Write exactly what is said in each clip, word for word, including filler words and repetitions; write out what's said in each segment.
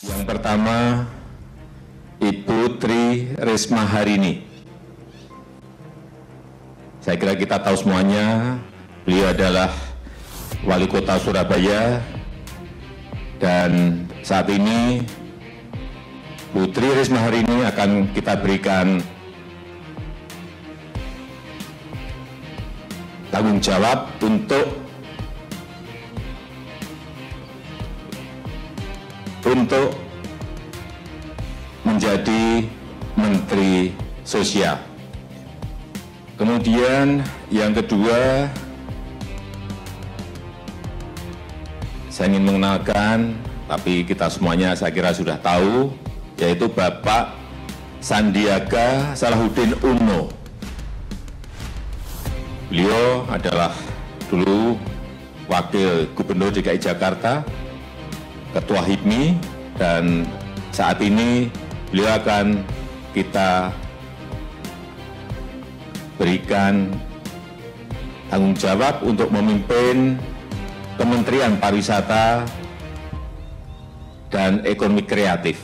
Yang pertama, Ibu Tri Rismaharini. Saya kira kita tahu semuanya, beliau adalah Wali Kota Surabaya, dan saat ini Bu Tri Rismaharini akan kita berikan tanggung jawab untuk untuk menjadi Menteri Sosial. Kemudian yang kedua, saya ingin mengenalkan, tapi kita semuanya saya kira sudah tahu, yaitu Bapak Sandiaga Salahuddin Uno. Beliau adalah dulu Wakil Gubernur D K I Jakarta, Ketua H I P M I, dan saat ini beliau akan kita berikan tanggung jawab untuk memimpin Kementerian Pariwisata dan Ekonomi Kreatif.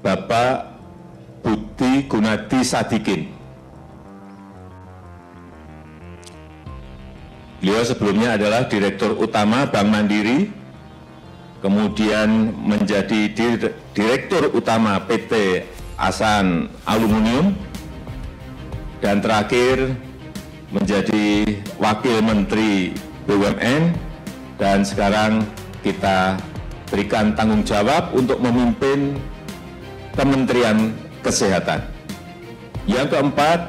Bapak Budi Gunadi Sadikin. Beliau sebelumnya adalah Direktur Utama Bank Mandiri, kemudian menjadi Direktur Utama P T. Asan Aluminium, dan terakhir menjadi Wakil Menteri B U M N, dan sekarang kita berikan tanggung jawab untuk memimpin Kementerian Kesehatan. Yang keempat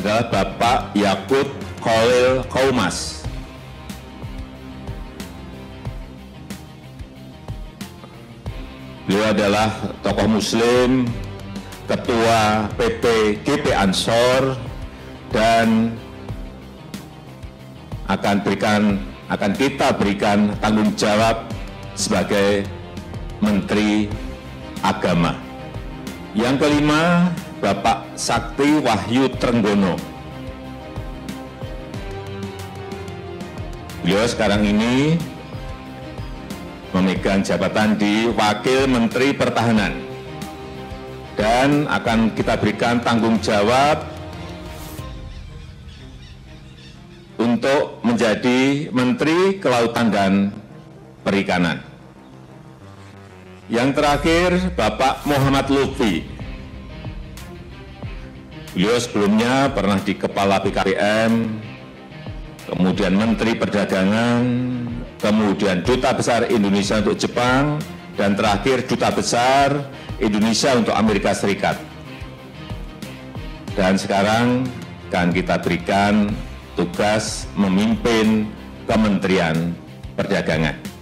adalah Bapak Yaqut Cholil Qoumas. Beliau adalah tokoh Muslim, Ketua P P G P Ansor, dan akan berikan akan kita berikan tanggung jawab sebagai Menteri Agama. Yang kelima, Bapak Sakti Wahyu Trenggono. Beliau sekarang ini memegang jabatan di Wakil Menteri Pertahanan, dan akan kita berikan tanggung jawab untuk menjadi Menteri Kelautan dan Perikanan. Yang terakhir, Bapak Muhammad Lutfi. Beliau sebelumnya pernah di Kepala B K P M, kemudian Menteri Perdagangan, kemudian Duta Besar Indonesia untuk Jepang, dan terakhir Duta Besar Indonesia untuk Amerika Serikat. Dan sekarang akan kita berikan tugas memimpin Kementerian Perdagangan.